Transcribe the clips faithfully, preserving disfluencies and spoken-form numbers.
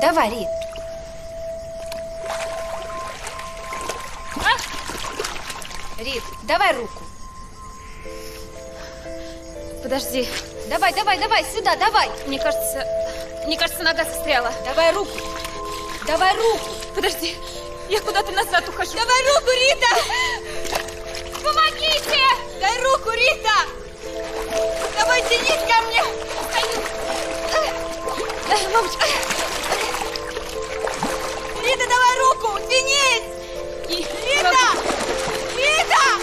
Давай, Рит. А? Рит, давай руку. Подожди. Давай, давай, давай, сюда, давай. Мне кажется, мне кажется, нога застряла. Давай руку. Давай руку. Подожди, я куда-то назад ухожу. Давай руку, Рита. Помогите. Дай руку, Рита. Давай, тянись ко мне. Мамочка. Рита, давай руку, тянись. Рита. Рита.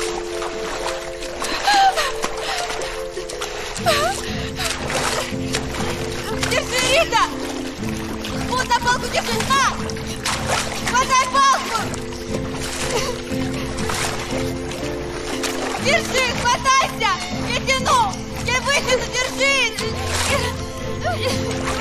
Держи, Рита! Вот на палку держи, на! Хватай палку! Держи, хватайся! Я тяну! Я вытяну, держи! Дура!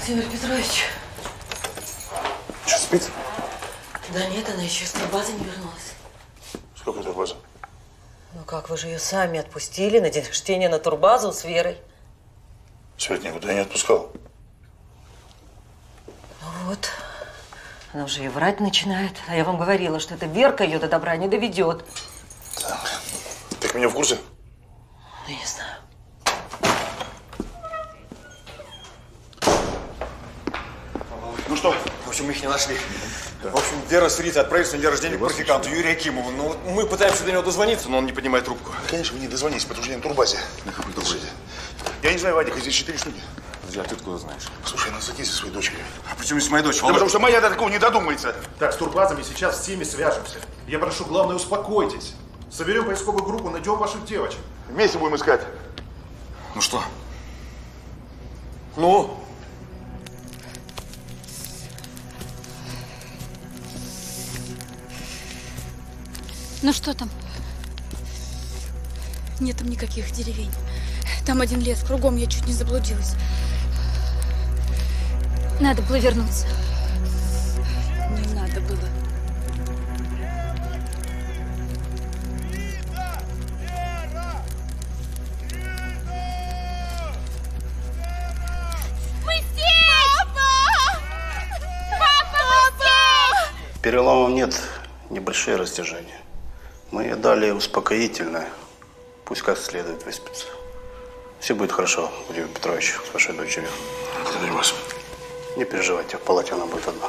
Владимир Петрович. Что, спит? Да нет, она еще с турбазы не вернулась. Сколько турбаза? Ну как, вы же ее сами отпустили на день рождения на турбазу с Верой. Свет никуда не отпускал. Ну вот, она уже и врать начинает. А я вам говорила, что эта Верка ее до добра не доведет. Так, ты к меня в курсе? Да не знаю. Ну что, в общем, мы их не нашли. Да. В общем, Вера с Ритой отправились на день рождения к практиканту Юрию Акимову. Ну, вот мы пытаемся до него дозвониться, но он не поднимает трубку. Да, конечно, вы не дозвонитесь, потому что я на турбазе. На какой турбазе? Я не знаю, Вадик, здесь четыре штуки. Подожди, а ты откуда знаешь? Слушай, она садись со своей дочерью. А почему здесь моя дочь? Да Володь? Потому что моя до такого не додумается. Так, с турбазами сейчас с всеми свяжемся. Я прошу, главное, успокойтесь. Соберем поисковую группу, найдем ваших девочек. Вместе будем искать. Ну что? Ну? Ну что там? Нет там никаких деревень. Там один лес, кругом я чуть не заблудилась. Надо было вернуться. Не надо было. Мы здесь! Папа! Папа, мы здесь! Переломов нет, небольшие растяжения. Мы ей дали успокоительное. Пусть как следует выспится. Все будет хорошо, Владимир Петрович, с вашей дочерью. Благодарю вас. Не переживайте, в палате она будет одна.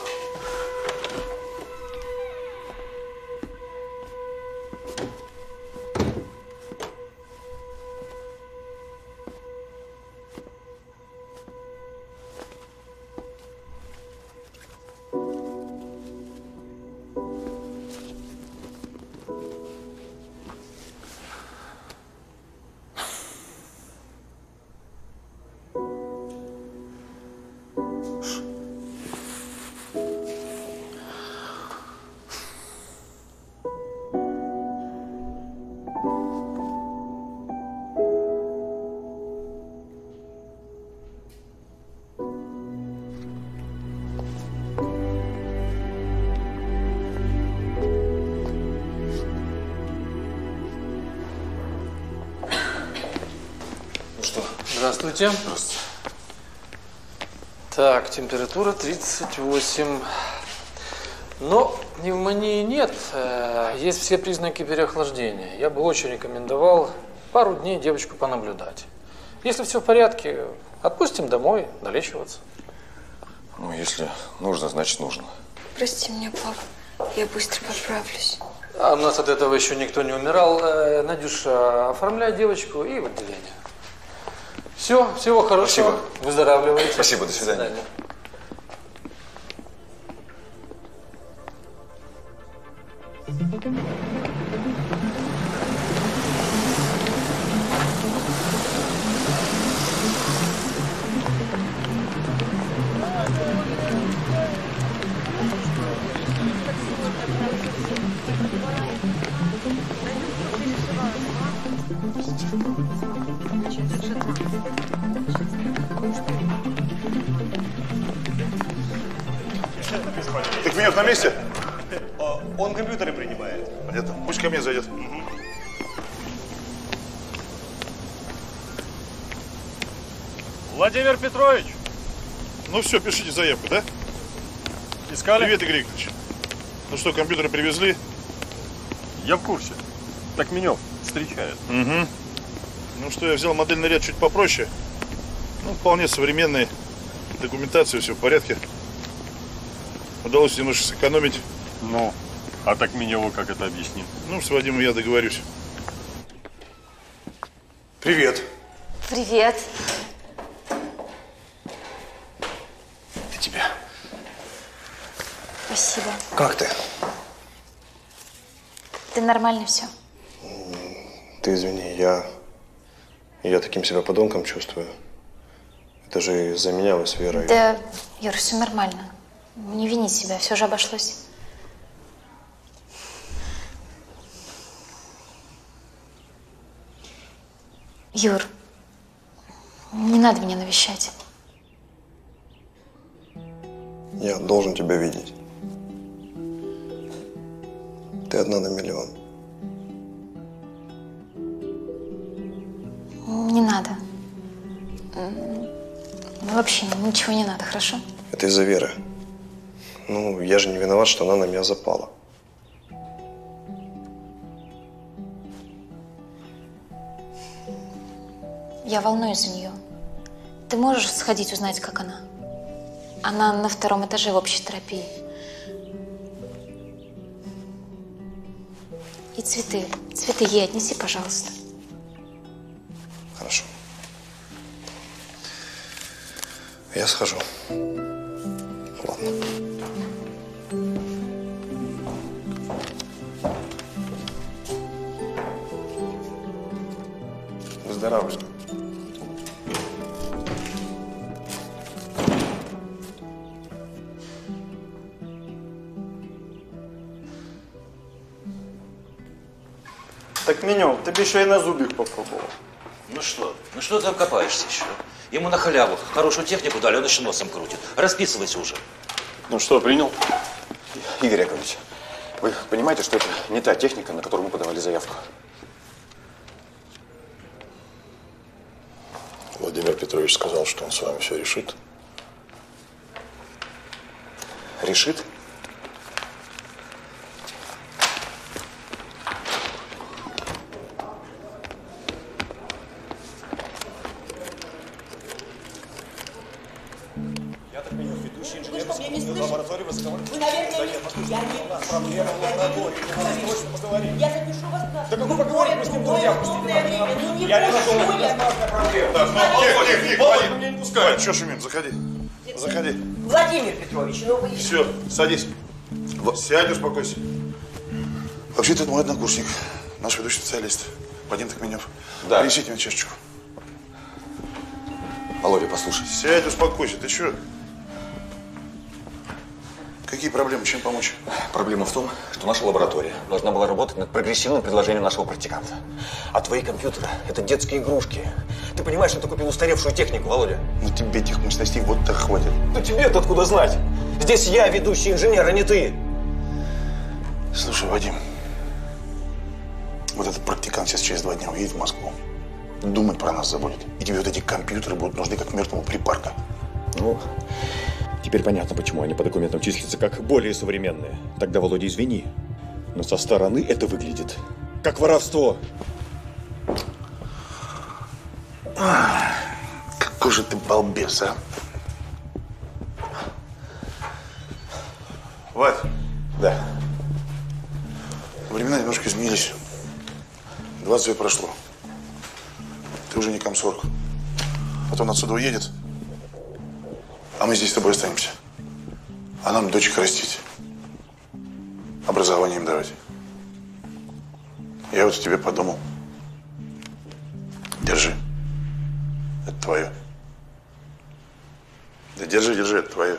Здравствуйте. Здравствуйте. Так, температура тридцать восемь. Но пневмонии нет. Есть все признаки переохлаждения. Я бы очень рекомендовал пару дней девочку понаблюдать. Если все в порядке, отпустим домой, долечиваться. Ну, если нужно, значит нужно. Прости меня, папа. Я быстро поправлюсь. А у нас от этого еще никто не умирал. Надюша, оформляй девочку и в отделение. Все, всего хорошего. Спасибо. Выздоравливайте. Спасибо, до свидания. До свидания. Так Минет на месте? Он компьютеры принимает. Понятно. Пусть ко мне зайдет. Угу. Владимир Петрович! Ну все, пишите заявку, да? Искали? Привет, Игорь Игоревич. Ну что, компьютеры привезли? Я в курсе. Токменев встречает. Угу. Ну что, я взял модельный ряд чуть попроще. Ну, вполне современный. Документация, все в порядке. Удалось немножко сэкономить. Ну, а Токменеву как это объяснит? Ну, с Вадимом я договорюсь. Привет. Привет. Это тебе. Спасибо. Как ты? Ты нормально все? Ты извини, я... Я таким себя подонком чувствую. Это же из-за меня вы с Верой. Да, Юр, все нормально. Не вини себя, все же обошлось. Юр, не надо меня навещать. Я должен тебя видеть. Ты одна на миллион. Не надо. Вообще ничего не надо, хорошо? Это из-за Веры. Ну, я же не виноват, что она на меня запала. Я волнуюсь за нее. Ты можешь сходить узнать, как она? Она на втором этаже в общей терапии. И цветы. Цветы ей отнеси, пожалуйста. Хорошо. Я схожу. Ладно. Выздоравливай. Токменев, ты бы еще и на зубик попробовал. Ну что, ну что ты обкопаешься еще? Ему на халяву хорошую технику дали, он еще носом крутит. Расписывайся уже. Ну что, принял? Игорь Яковлевич, вы понимаете, что это не та техника, на которую мы подавали заявку? Владимир Петрович сказал, что он с вами все решит. Решит? Что, Шумин, заходи. Заходи. Владимир Петрович, ну вы... Все, садись. Вот. Сядь, успокойся. Вообще-то это мой однокурсник, наш ведущий специалист, Вадим Токменев. Да. Принесите мне чашечку. Володя, послушай. Сядь, успокойся. Ты что? Какие проблемы? Чем помочь? Проблема в том, что наша лаборатория должна была работать над прогрессивным предложением нашего практиканта. А твои компьютеры – это детские игрушки. Ты понимаешь, что ты купил устаревшую технику, Володя? Ну тебе тех мощностей вот так хватит. Ну тебе-то откуда знать? Здесь я ведущий инженер, а не ты. Слушай, Вадим, вот этот практикант сейчас через два дня уедет в Москву. Думать про нас забудет. И тебе вот эти компьютеры будут нужны как мертвому припарка. Ну. Теперь понятно, почему они по документам числятся как более современные. Тогда, Володя, извини, но со стороны это выглядит как воровство. А, какой же ты балбес, а? Вадь, да. Времена немножко изменились. двадцать лет прошло. Ты уже не комсорг. Потом отсюда уедет, а мы здесь с тобой останемся. А нам дочек растить. Образование им давать. Я вот о тебе подумал. Держи. Это твое. Да держи, держи, это твое.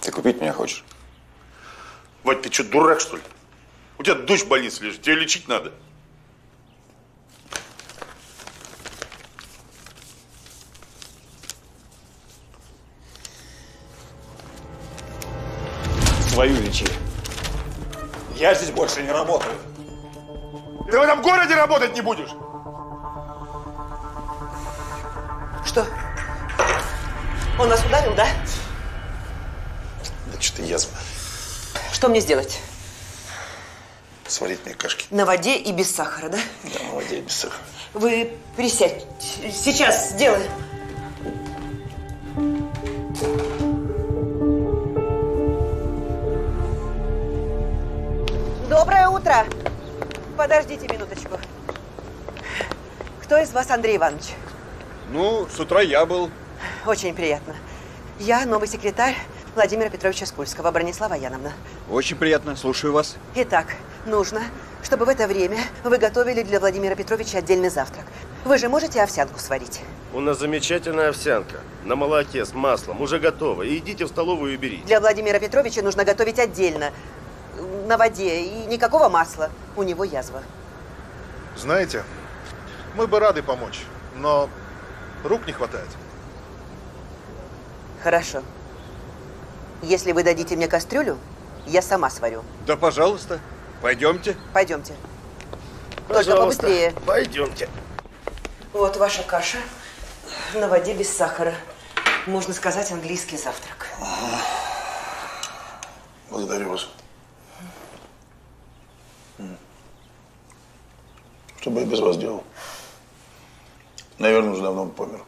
Ты купить меня хочешь? Вадь, ты что, дурак, что ли? У тебя дочь в больнице лежит, тебе лечить надо. Твою лечи. Я здесь больше не работаю. И ты в этом городе работать не будешь! Что? Он нас ударил, да? Да что-то язва. Что мне сделать? Сварить мне кашки. На воде и без сахара, да? Да, на воде и без сахара. Вы присядьте. Сейчас сделаем. Доброе утро. Подождите минуточку. Кто из вас Андрей Иванович? Ну, с утра я был. Очень приятно. Я новый секретарь Владимира Петровича Скользкого, Бронислава Яновна. Очень приятно. Слушаю вас. Итак, нужно, чтобы в это время вы готовили для Владимира Петровича отдельный завтрак. Вы же можете овсянку сварить? У нас замечательная овсянка. На молоке, с маслом. Уже готова. Идите в столовую и берите. Для Владимира Петровича нужно готовить отдельно. На воде. И никакого масла. У него язва. Знаете, мы бы рады помочь, но рук не хватает. Хорошо. Если вы дадите мне кастрюлю, я сама сварю. Да, пожалуйста. Пойдемте. Пойдемте. Пожалуйста. Только побыстрее. Пойдемте. Вот ваша каша. На воде без сахара. Можно сказать, английский завтрак. Благодарю вас. Что бы я без вас делал? Наверное, уже давно помер.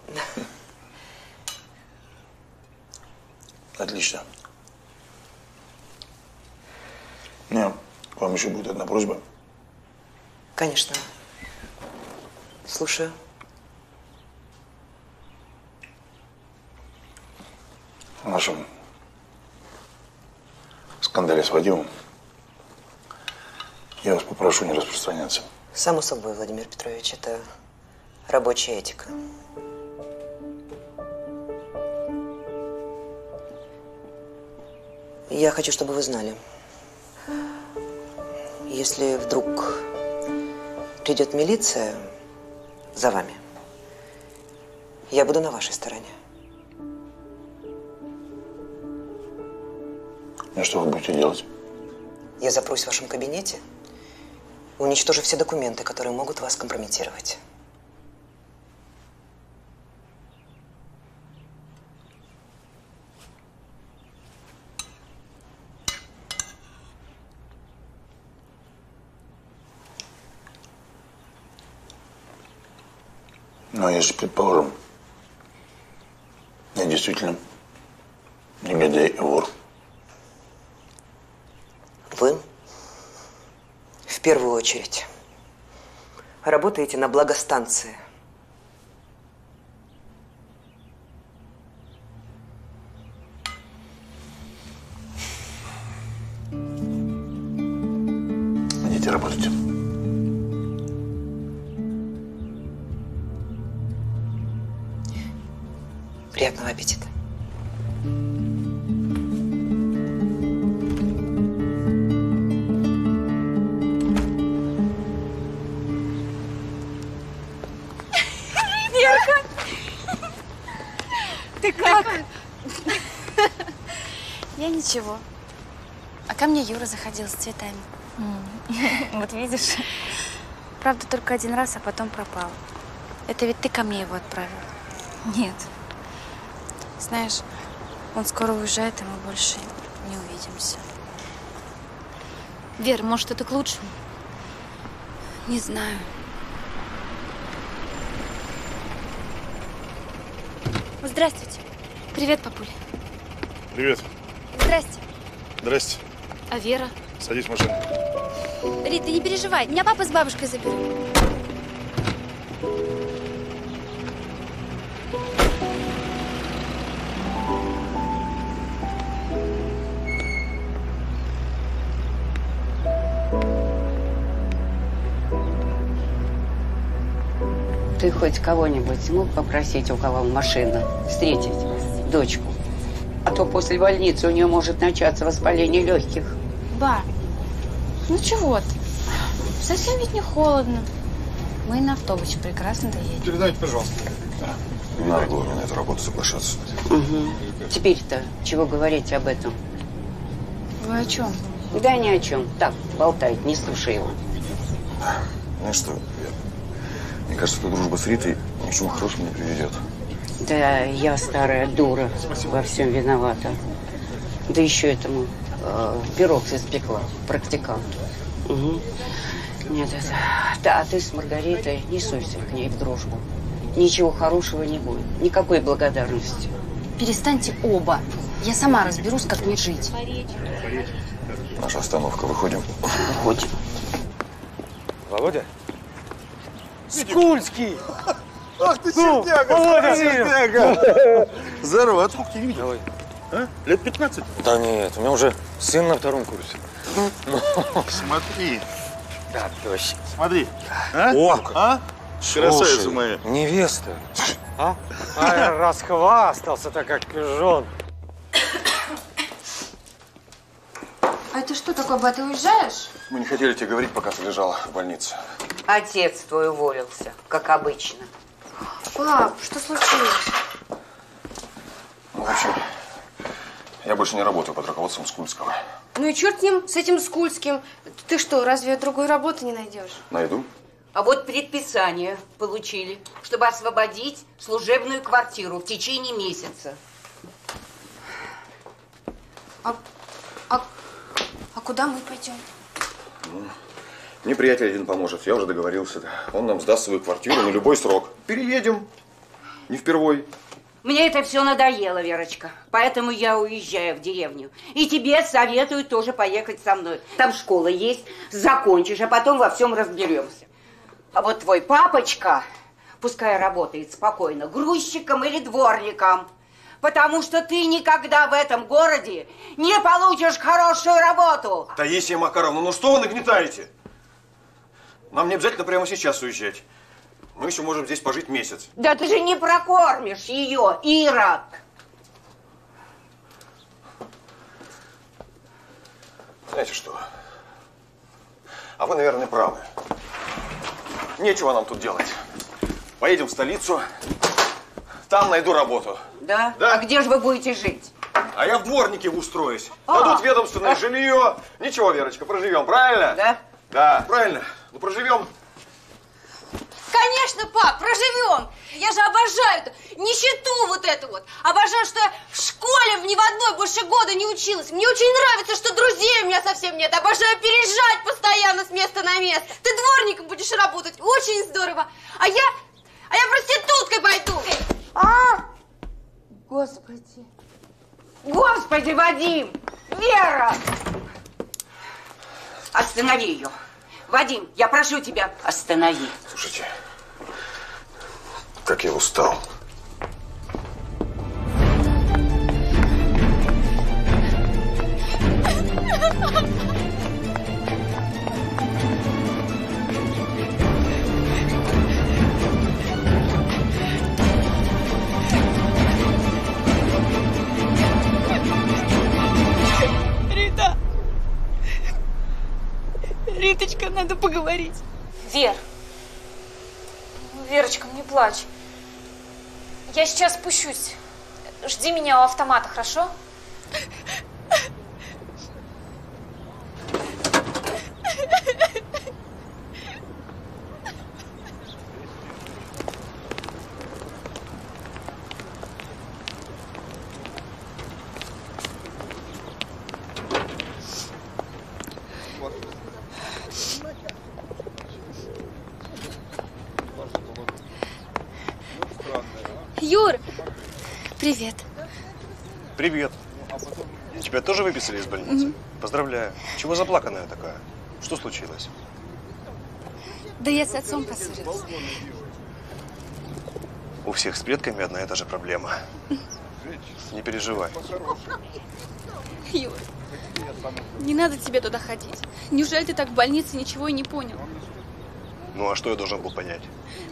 Отлично. Нет, к вам еще будет одна просьба. Конечно. Слушаю. В нашем скандале с Вадимом я вас попрошу не распространяться. Само собой, Владимир Петрович, это рабочая этика. Я хочу, чтобы вы знали, если вдруг придет милиция за вами, я буду на вашей стороне. И что вы будете делать? Я запрусь в вашем кабинете, уничтожу все документы, которые могут вас компрометировать. Но если, предположим, я действительно негодяй и вор. Вы, в первую очередь, работаете на благо станции. Идите работать. Приятного аппетита. Верка! Ты как? Я ничего. А ко мне Юра заходил с цветами. Вот видишь? Правда, только один раз, а потом пропал. Это ведь ты ко мне его отправил? Нет. Знаешь, он скоро уезжает, и мы больше не увидимся. Вер, может, это к лучшему? Не знаю. Здравствуйте. Привет, папуля. Привет. Здрасте. Здрасте. А Вера? Садись в машину. Рита, не переживай, меня папа с бабушкой заберут. Ты хоть кого-нибудь мог попросить, у кого машина, встретить дочку? А то после больницы у нее может начаться воспаление легких. Ба, ну чего ты? Совсем ведь не холодно. Мы на автобусе прекрасно доедем. Передайте, пожалуйста. Да. Надо было мне на эту работу соглашаться. Угу. Теперь-то чего говорить об этом? Вы о чем? Да ни о чем. Так, болтает, не слушай его. Ну что, мне кажется, что дружба с Ритой ничего хорошего не приведет. Да, я старая дура, спасибо. Во всем виновата. Да еще этому э, пирог испекла, практикант. Угу. Нет, это... Да, а ты с Маргаритой не суйся к ней в дружбу. Ничего хорошего не будет, никакой благодарности. Перестаньте оба, я сама разберусь, как мне жить. Наша остановка, выходим. Выходим. Володя? Скользкий! Ах ты, ну, сердяга! Володя, сердяга! Здорово, а сколько ты не видел? А? Лет пятнадцать? Да нет, у меня уже сын на втором курсе. Смотри. Да, теща. Смотри. А? О, а? Красавица. Слушай, моя. Невеста. А? А расхвастался-то, как пижон. А это что такое, ба, ты уезжаешь? Мы не хотели тебе говорить, пока ты лежала в больнице. Отец твой уволился, как обычно. Пап, что случилось? Ну, в общем, я больше не работаю под руководством Скульского. Ну и черт с ним, с этим Скульским. Ты что, разве другую работу не найдешь? Найду. А вот предписание получили, чтобы освободить служебную квартиру в течение месяца. А, а, а куда мы пойдем? Ну. Мне приятель один поможет, я уже договорился. Он нам сдаст свою квартиру на любой срок. Переедем. Не впервой. Мне это все надоело, Верочка. Поэтому я уезжаю в деревню. И тебе советую тоже поехать со мной. Там школа есть, закончишь, а потом во всем разберемся. А вот твой папочка, пускай работает спокойно грузчиком или дворником. Потому что ты никогда в этом городе не получишь хорошую работу. Таисия Макаровна, ну что вы нагнетаете? Нам не обязательно прямо сейчас уезжать. Мы еще можем здесь пожить месяц. Да ты же не прокормишь ее, Ирод! Знаете что? А вы, наверное, правы. Нечего нам тут делать. Поедем в столицу, там найду работу. Да? Да? А где же вы будете жить? А я в дворнике устроюсь. А-а-а. Дадут ведомственное жилье. Ничего, Верочка, проживем, правильно? Да. Да, правильно. Ну, проживем. Конечно, пап, проживем. Я же обожаю эту нищету вот эту вот. Обожаю, что я в школе ни в одной больше года не училась. Мне очень нравится, что друзей у меня совсем нет. Обожаю переезжать постоянно с места на место. Ты дворником будешь работать. Очень здорово. А я, а я проституткой пойду. А! Господи. Господи, Вадим. Вера. Останови ее. Вадим, я прошу тебя, останови. Слушайте, как я устал. Рита! Риточка, надо поговорить. Вер, Верочка, не плачь. Я сейчас спущусь. Жди меня у автомата, хорошо? Привет. Привет. Тебя тоже выписали из больницы? Угу. Поздравляю. Чего заплаканная такая? Что случилось? Да я с отцом поссорилась. У всех с предками одна и та же проблема. Не переживай. Юр, не надо тебе туда ходить. Неужели ты так в больнице ничего и не понял? Ну, а что я должен был понять?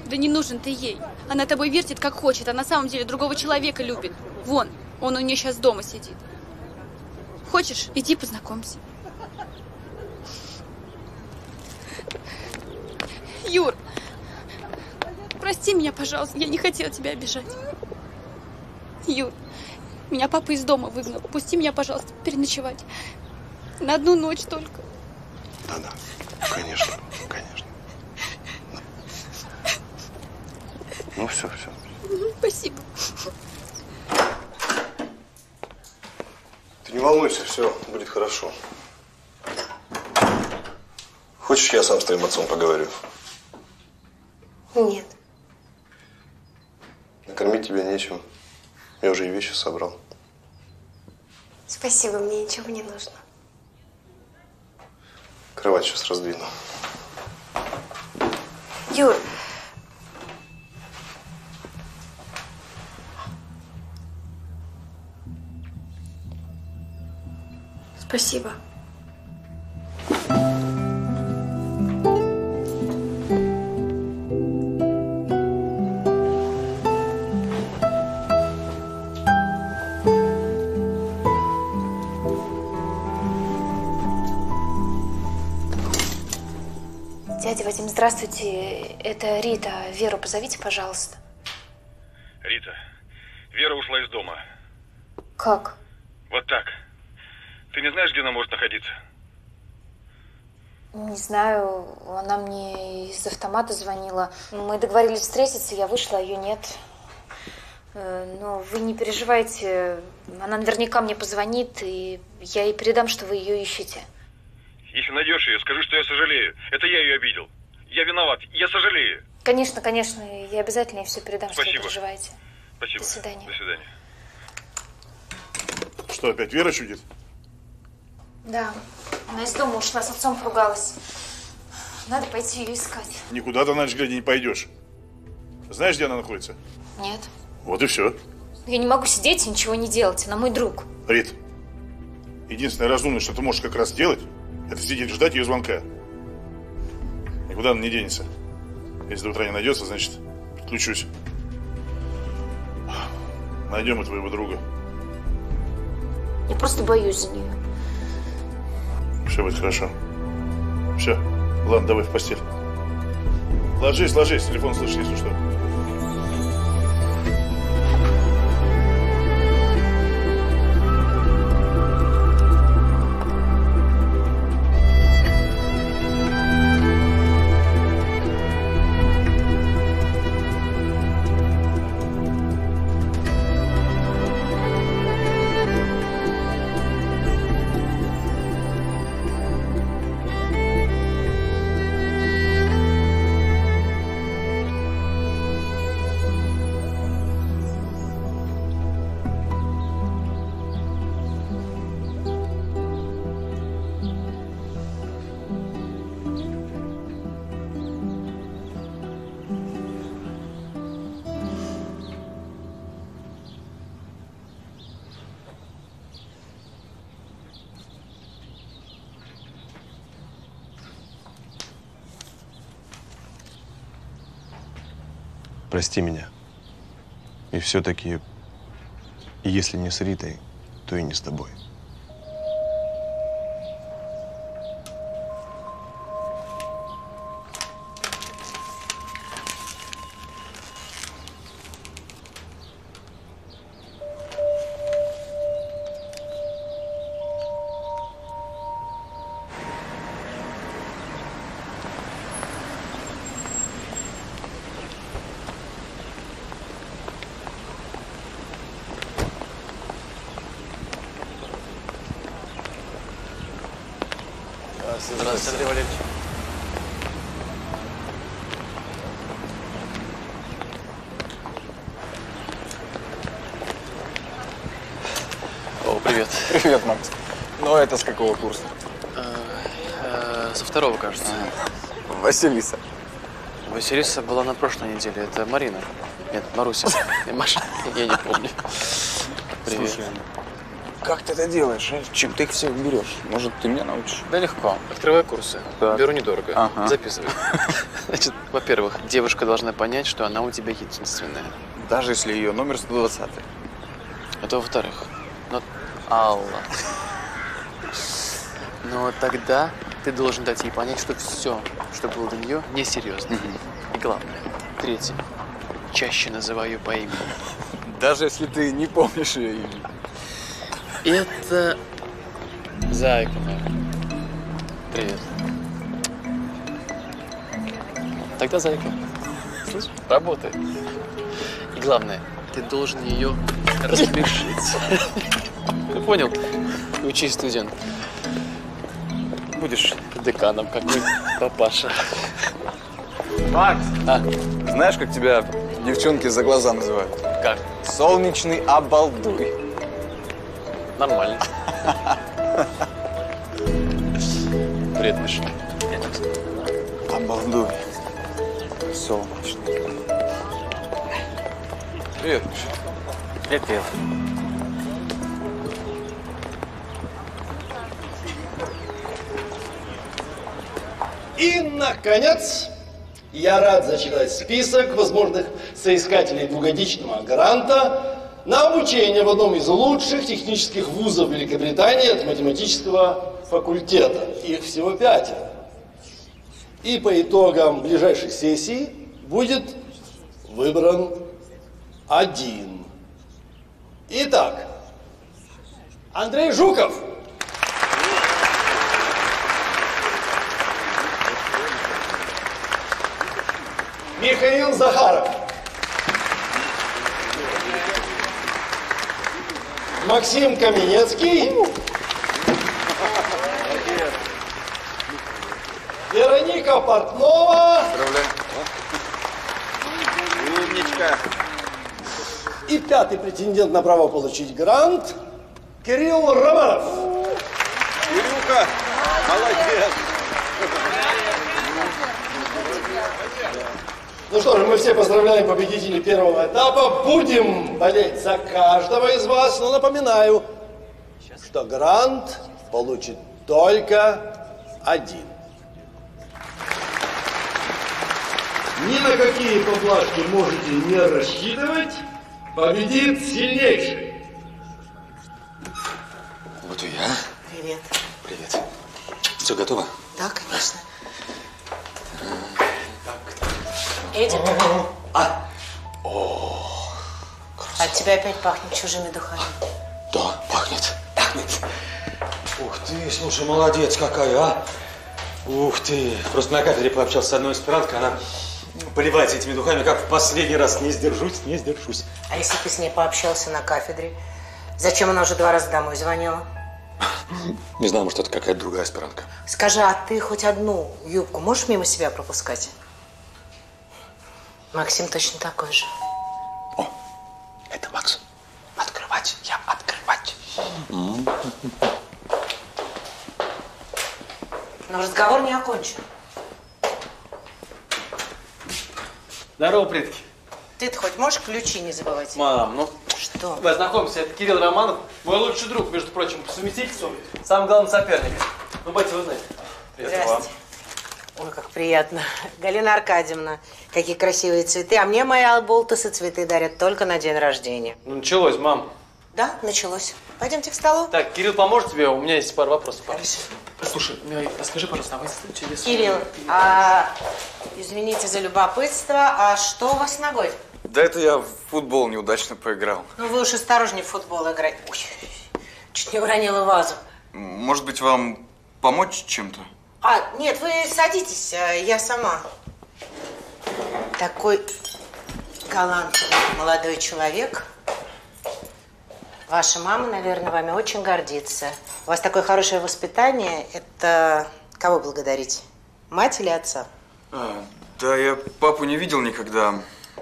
Да не нужен ты ей. Она тобой вертит, как хочет, а на самом деле другого человека любит. Вон, он у нее сейчас дома сидит. Хочешь, иди познакомься. Юр, прости меня, пожалуйста, я не хотела тебя обижать. Юр, меня папа из дома выгнал. Пусти меня, пожалуйста, переночевать. На одну ночь только. Да-да, конечно, конечно. Ну, все, все. Спасибо. Ты не волнуйся, все будет хорошо. Хочешь, я сам с твоим отцом поговорю? Нет. Накормить тебя нечем. Я уже и вещи собрал. Спасибо, мне ничего не нужно. Кровать сейчас раздвину. Юр. Спасибо. Дядя Вадим, здравствуйте. Это Рита. Веру позовите, пожалуйста. Рита, Вера ушла из дома. Как? Вот так. Ты не знаешь, где она может находиться? Не знаю. Она мне из автомата звонила. Мы договорились встретиться, я вышла, а ее нет. Но вы не переживайте. Она наверняка мне позвонит, и я ей передам, что вы ее ищете. Если найдешь ее, скажи, что я сожалею. Это я ее обидел. Я виноват. Я сожалею. Конечно, конечно. Я обязательно ей все передам, Спасибо. Что вы переживаете. Спасибо. До свидания. До свидания. Что, опять Вера чудит? Да, она из дома ушла, с отцом поругалась. Надо пойти ее искать. Никуда ты, на ночь глядя, не пойдешь. Знаешь, где она находится? Нет. Вот и все. Я не могу сидеть и ничего не делать, она мой друг. Рит, единственное разумное, что ты можешь как раз делать, это сидеть и ждать ее звонка. Никуда она не денется. Если до утра не найдется, значит, подключусь. Найдем и твоего друга. Я просто боюсь за нее. Все будет хорошо. Все. Ладно, давай в постель. Ложись, ложись. Телефон слышишь, если что. Прости меня. И все-таки, если не с Ритой, то и не с тобой. Здравствуйте, Андрей Валерьевич. О, привет. Привет, Макс. Ну, это с какого курса? Со второго, кажется. Василиса. Василиса была на прошлой неделе. Это Марина. Нет, Маруся. Маша. Я не помню. Привет. Слушай, как ты это делаешь? Чем ты их всех берешь? Может, ты меня научишь? Да легко. Открывай курсы. Так. Беру недорого. Ага. Записывай. Значит, во-первых, девушка должна понять, что она у тебя единственная. Даже если ее номер сто двадцать. Это во-вторых. Но... Алла. Но тогда ты должен дать ей понять, что все, что было до нее, несерьезно. Mm-hmm. И главное, третье, чаще называй ее по имени. Даже если ты не помнишь ее имя. Это зайка моя. Привет. Тогда зайка. Слышь? Работает. И главное, ты должен ее разрешить. Ты понял? Учись, студент. Будешь деканом, как мой папаша. Макс! А? Знаешь, как тебя девчонки за глаза называют? Как? Солнечный обалдуй. Нормально. Привет, Миша. Обалдуй. Солнечный. Привет, Миша. Привет, привет. И, наконец, я рад зачитать список возможных соискателей двухгодичного гранта на обучение в одном из лучших технических вузов Великобритании от математического факультета. Их всего пятеро. И по итогам ближайших сессий будет выбран один. Итак, Андрей Жуков. Кирилл Захаров. Максим Каменецкий. Вероника Портнова. Поздравляю. Умничка. И пятый претендент на право получить грант — Кирилл Романов. Кирюха, молодец. Ну что же, мы все поздравляем победителей первого этапа. Будем болеть за каждого из вас. Но напоминаю, что грант получит только один. Ни на какие поблажки можете не рассчитывать. Победит сильнейший. Вот и я. Привет. Привет. Все готово? Да, конечно. Едет? А? О, от тебя опять пахнет чужими духами. Да, пахнет. Пахнет. Ух ты, слушай, молодец какая, а. Ух ты. Просто на кафедре пообщался с одной аспиранткой, она поливается этими духами, как в последний раз. Не сдержусь, не сдержусь. А если ты с ней пообщался на кафедре? Зачем она уже два раза домой звонила? Не знал, может, это какая-то другая аспирантка. Скажи, а ты хоть одну юбку можешь мимо себя пропускать? Максим точно такой же. О, это Макс. Открывать, я открывать. Но разговор не окончен. Здорово, предки. Ты-то хоть можешь ключи не забывать? Мам, ну... Что? Давай знакомься, это Кирилл Романов, мой лучший друг, между прочим, по совместительству, самый главный соперник. Ну, батя, вы знаете. Здравствуйте. Ой, как приятно. Галина Аркадьевна, какие красивые цветы. А мне мои алболтусы цветы дарят только на день рождения. Ну, началось, мам. Да, началось. Пойдемте к столу. Так, Кирилл поможет тебе? У меня есть пару вопросов. Хорошо. Слушай, расскажи, пожалуйста, через... Кирилл, а, извините за любопытство, а что у вас ногой? Да это я в футбол неудачно поиграл. Ну, вы уж осторожнее в футбол играть. Ой, чуть не уронила вазу. Может быть, вам помочь чем-то? А, нет, вы садитесь, я сама. Такой галантный молодой человек. Ваша мама, наверное, вами очень гордится. У вас такое хорошее воспитание. Это кого благодарить? Мать или отца? А, да, я папу не видел никогда.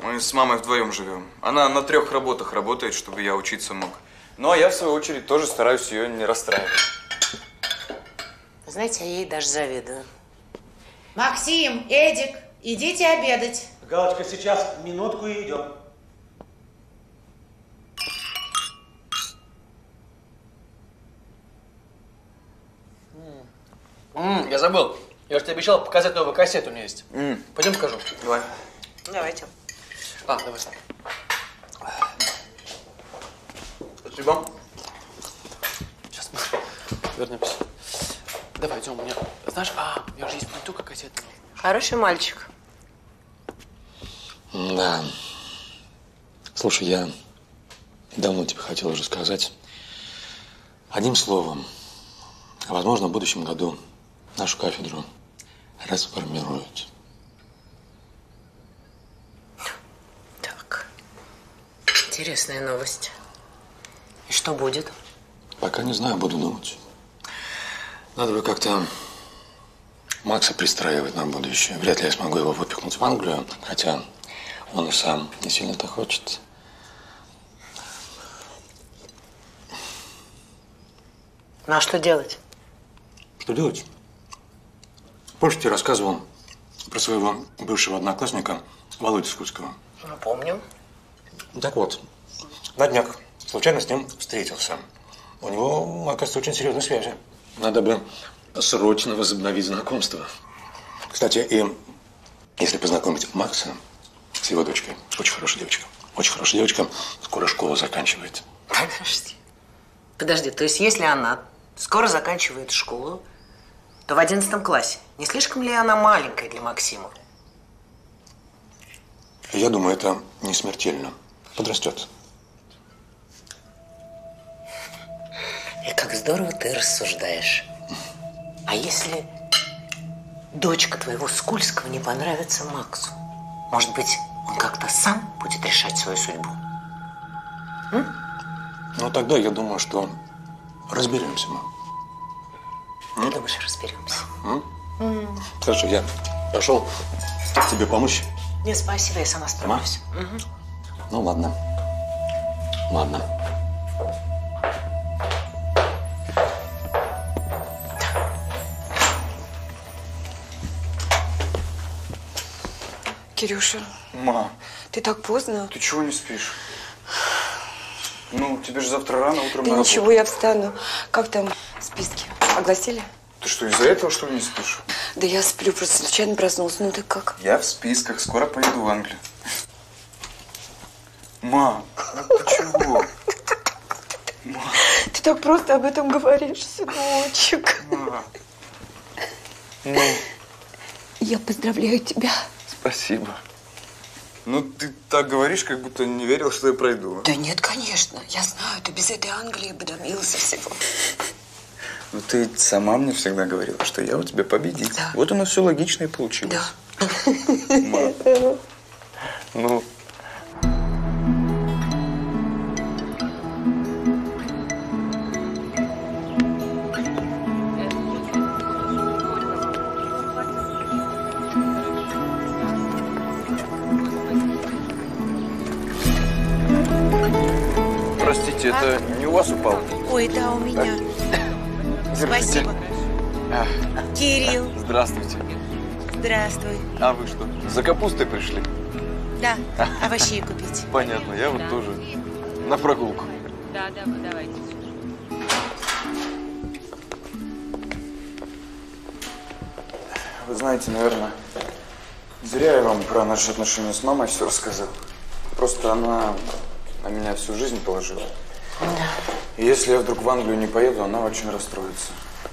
Мы с мамой вдвоем живем. Она на трех работах работает, чтобы я учиться мог. Ну, а я, в свою очередь, тоже стараюсь ее не расстраивать. Знаете, я ей даже завидую. Максим, Эдик, идите обедать. Галочка, сейчас минутку и идем. Ммм, я забыл. Я же тебе обещал показать новую кассету, у меня есть. Mm. Пойдем покажу. Давай. Давайте. А, давай сам. Спасибо. Сейчас мы вернемся. Давай, идем. У меня. Знаешь, а, у меня же есть пультука кассета. Хороший мальчик. Да. Слушай, я давно тебе хотел уже сказать. Одним словом, возможно, в будущем году нашу кафедру расформируют. Так. Интересная новость. И что будет? Пока не знаю, буду думать. Надо бы как-то Макса пристраивать на будущее. Вряд ли я смогу его выпихнуть в Англию, хотя он и сам не сильно-то хочет. Ну, а что делать? Что делать? Позже тебе рассказывал про своего бывшего одноклассника Володю Скутского. Ну, помню. Так вот, на днях случайно с ним встретился. У него, оказывается, очень серьезные связи. Надо бы срочно возобновить знакомство. Кстати, и если познакомить Макса с его дочкой, очень хорошая девочка. Очень хорошая девочка, скоро школу заканчивает. Подожди. Подожди, то есть если она скоро заканчивает школу, то в одиннадцатом классе. Не слишком ли она маленькая для Максима? Я думаю, это не смертельно. Подрастет. И как здорово ты рассуждаешь. А если дочка твоего Скользкого не понравится Максу? Может быть, он как-то сам будет решать свою судьбу? М? Ну, тогда я думаю, что разберемся мы. Ты думаешь, разберемся? М? М. Хорошо, я пошел тебе помочь. Нет, спасибо, я сама справлюсь. Угу. Ну, ладно. Ладно. Кирюша. Ма. Ты так поздно. Ты чего не спишь? Ну, тебе же завтра рано утром да на работу. Ничего, я встану. Как там списки? Огласили? Ты что, из-за этого, что ли, не спишь? Да я сплю, просто случайно проснулся. Ну, так как? Я в списках. Скоро поеду в Англию. Ма, ну ты чего? Ма. Ты так просто об этом говоришь, сыночек. Ма. Ну. Я поздравляю тебя. Спасибо. Ну, ты так говоришь, как будто не верил, что я пройду. Да нет, конечно. Я знаю, ты без этой Англии бы добился всего. Ну, ты ведь сама мне всегда говорила, что я у тебя победитель. Да. Вот у нас все логично и получилось. Да. Ма. Ну. Простите, а? Это не у вас упало? Ой, да, у меня. Держите. Спасибо. А. Кирилл. Здравствуйте. Здравствуй. А вы что, за капустой пришли? Да, а. овощей купить. Понятно, я вот да. тоже на прогулку. Да, да, вы давайте. Вы знаете, наверное, зря я вам про наши отношения с мамой все рассказал. Просто она на меня всю жизнь положила. Да. И если я вдруг в Англию не поеду, она очень расстроится.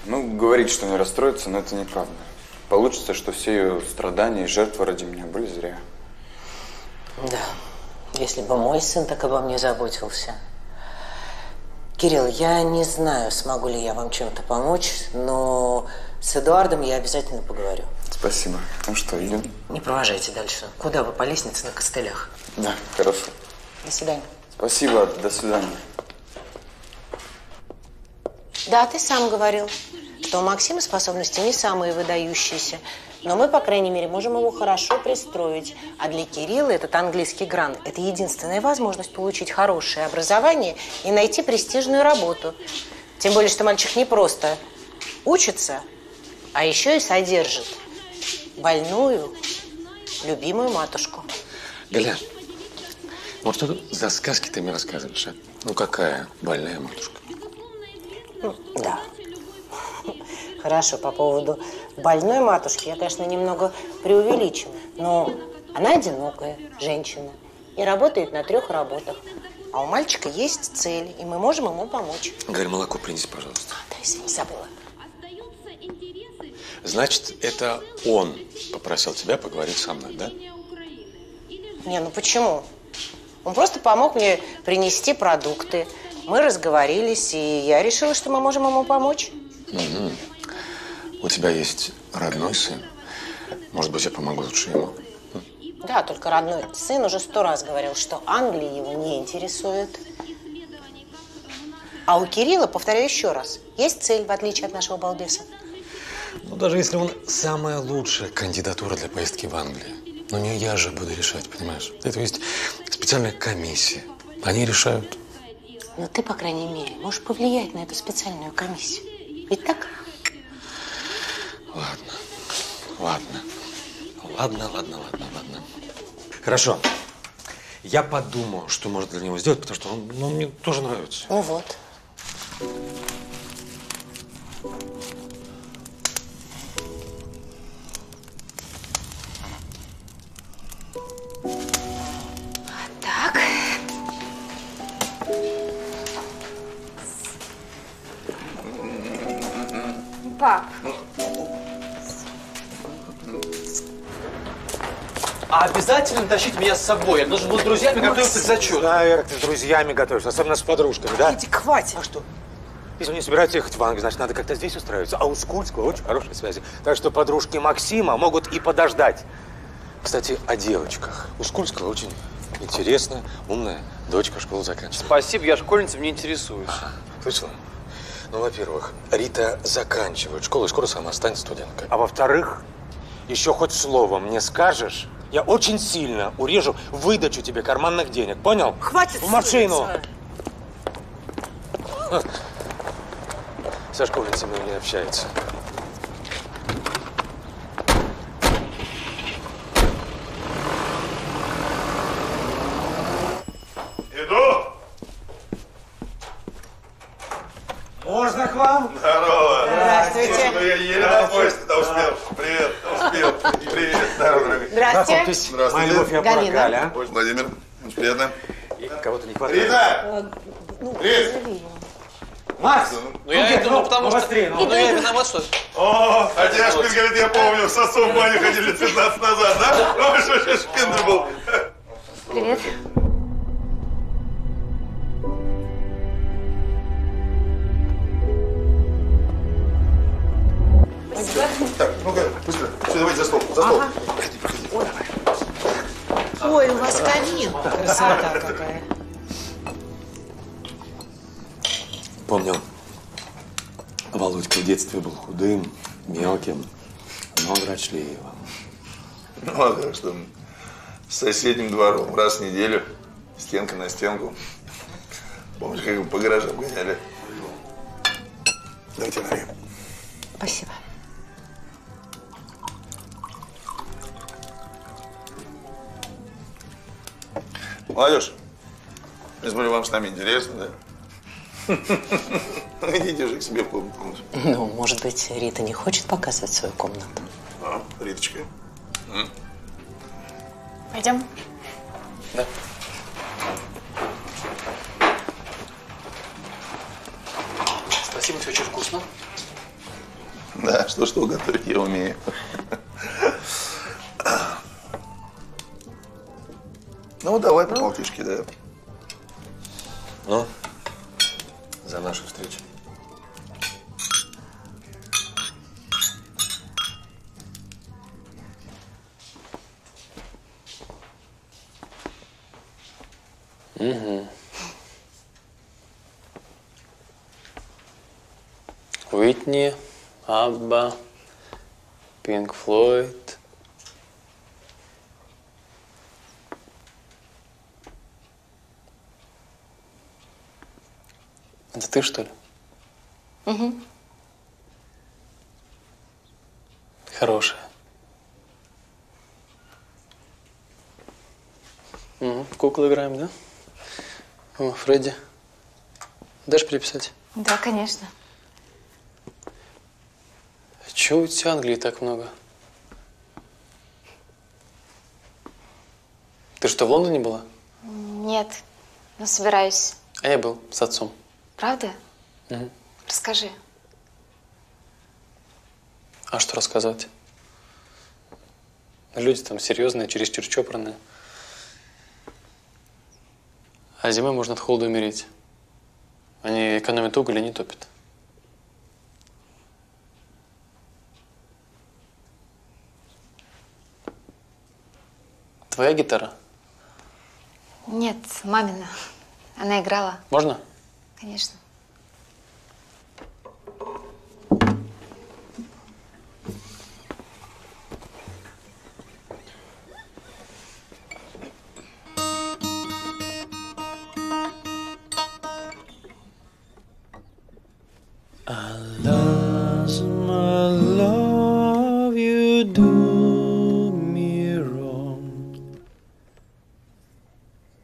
Ну, говорит, что не расстроится, но это неправда. Получится, что все ее страдания и жертвы ради меня были зря. Да. Если бы мой сын так обо мне заботился. Кирилл, я не знаю, смогу ли я вам чем-то помочь, но с Эдуардом я обязательно поговорю. Спасибо. Ну что, идем? Не провожайте дальше. Куда вы? По лестнице на костылях. Да, хорошо. До свидания. Спасибо. До свидания. Да, ты сам говорил, что у Максима способности не самые выдающиеся, Но мы, по крайней мере, можем его хорошо пристроить. А для Кирилла этот английский грант – это единственная возможность получить хорошее образование и найти престижную работу. Тем более, что мальчик не просто учится, а еще и содержит больную, любимую матушку. Галя, ну что за сказки ты мне рассказываешь, а? Ну какая больная матушка? Ну, да. Хорошо, по поводу больной матушки я, конечно, немного преувеличена, но она одинокая женщина и работает на трех работах. А у мальчика есть цель, и мы можем ему помочь. Галь, молоко принеси, пожалуйста. Да, если не забыла. Значит, это он попросил тебя поговорить со мной, да? Не, ну почему? Он просто помог мне принести продукты. Мы разговорились, и я решила, что мы можем ему помочь. Угу. У тебя есть родной сын. Может быть, я помогу лучше ему. Да, только родной сын уже сто раз говорил, что Англия его не интересует. А у Кирилла, повторяю еще раз, есть цель, в отличие от нашего балбеса. Ну, даже если он самая лучшая кандидатура для поездки в Англию. Но не я же буду решать, понимаешь? Это есть специальная комиссия. Они решают. Но ты, по крайней мере, можешь повлиять на эту специальную комиссию. Ведь так? Ладно. Ладно. Ладно, ладно, ладно, ладно. Хорошо. Я подумал, что можно для него сделать, потому что он, ну, мне тоже нравится. Ну вот. Пап. А обязательно тащить меня с собой? Я должен был с друзьями Макс, готовиться к зачету. Да, Вера, ты с друзьями готовишься, особенно с подружками, да? Иди, хватит. А что? Если они собираются ехать в Англию, значит, надо как-то здесь устраиваться. А у Скользкого очень хорошие связи. Так что подружки Максима могут и подождать. Кстати, о девочках. У Скользкого очень интересная, умная дочка, школу заканчивает. Спасибо, я школьницам не интересуюсь. Ага, слышала? Ну, во-первых, Рита заканчивает школу и скоро сама станет студенткой. А во-вторых, еще хоть слово мне скажешь, я очень сильно урежу выдачу тебе карманных денег. Понял? Хватит. В машину. А. Со школьницами не общается. Можно к вам? Здорово! Здравствуйте! Ну, я еле на поезд-то успел. Привет, успел. Привет, здорово. Здравствуйте. Здравствуйте. Моя любовь, я Галина. Галя. Владимир, очень приятно. Кого-то не хватает. Рита! Ну, Рит! Макс! Ну, я иду, ну, потому что... Ну, я виноват, что... О, а тебя шпинт, говорит, я помню, в сосу в баню ходили пятнадцать назад, да? Помнишь, вообще шпинт был? Привет. Так, ну-ка, быстро. Все, давайте за стол. За стол. Ага. Проходи, проходи. Ой, давай. Ой, у вас камин. Красота какая. Помню, Володька в детстве был худым, мелким, но дрочливым. Ну, а так что с соседним двором раз в неделю, стенка на стенку. Помнишь, как по гаражам гоняли? Давайте налью. Спасибо. Молодежь, я смотрю, вам с нами интересно, да? Ну, идите же к себе в комнату. Ну, может быть, Рита не хочет показывать свою комнату? А, Риточка. Пойдем? Да. Спасибо, тебе очень вкусно. Да, что-что готовить я умею. Ну, давай по полтишке, да. Ну, за нашу встречу. Угу. Уитни, Абба, Pink Floyd. Это ты, что ли? Угу. Хорошая. Угу. Куклы играем, да? О, Фредди. Дашь переписать? Да, конечно. Чего у тебя Англии так много? Ты что, в Лондоне была? Нет, но собираюсь. А я был с отцом. Правда? Угу. Расскажи. А что рассказать? Люди там серьезные, чересчур чопорные. А зимой можно от холода умереть. Они экономят уголь и не топят. Твоя гитара? Нет, мамина. Она играла. Можно? Конечно.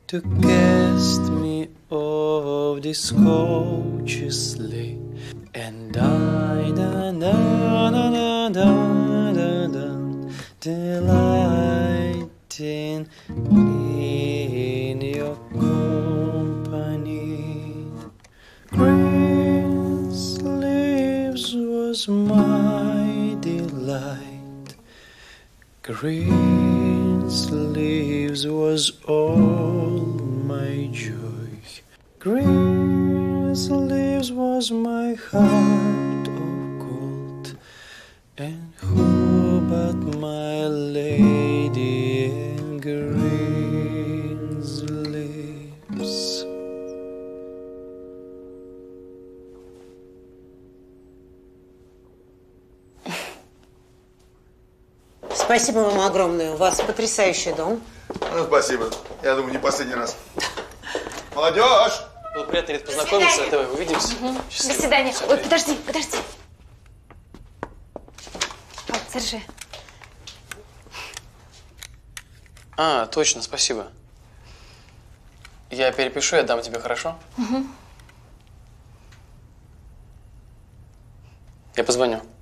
To cast me off this consciously, and I da da da da da da da, delighting in your company. Green sleeves was my delight. Green sleeves was all. Joy. Green sleeves was my heart of gold, and who but my lady in green sleeves? Спасибо вам огромное. У вас потрясающий дом. Ну, спасибо. Я думаю, не последний раз. Молодежь! Было приятно, Рит, познакомиться. Давай, увидимся. Угу. До свидания. Все, ой, подожди, подожди. Вот, держи. А, точно, спасибо. Я перепишу, я дам тебе, хорошо? Угу. Я позвоню.